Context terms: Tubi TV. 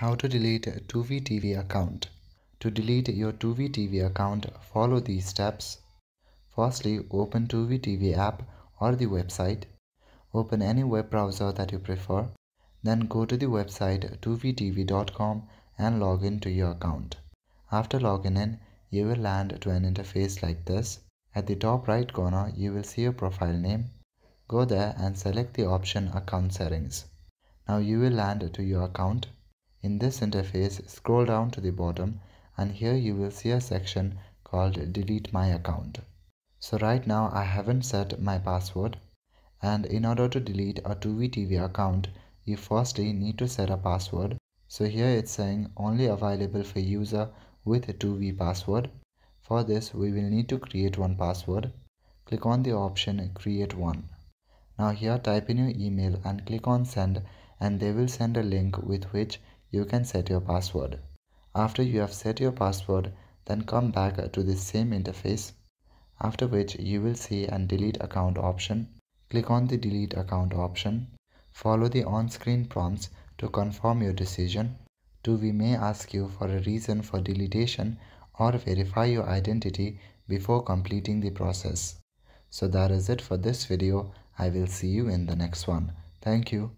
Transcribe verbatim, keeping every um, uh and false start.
How to delete a Tubi T V account. To delete your Tubi T V account, follow these steps. Firstly, open Tubi T V app or the website. Open any web browser that you prefer. Then go to the website tubi t v dot com and log in to your account. After logging in, you will land to an interface like this. At the top right corner, you will see your profile name. Go there and select the option Account Settings. Now you will land to your account. In this interface, scroll down to the bottom and here you will see a section called Delete My Account. So right now I haven't set my password, and in order to delete a Tubi T V account, you firstly need to set a password. So here it's saying only available for user with a Tubi password. For this we will need to create one password. Click on the option Create One. Now here type in your email and click on Send, and they will send a link with which you can set your password. After you have set your password, then come back to this same interface, after which you will see an delete account option. Click on the delete account option. Follow the on-screen prompts to confirm your decision. Tubi may ask you for a reason for deletion or verify your identity before completing the process. So that is it for this video. I will see you in the next one. Thank you.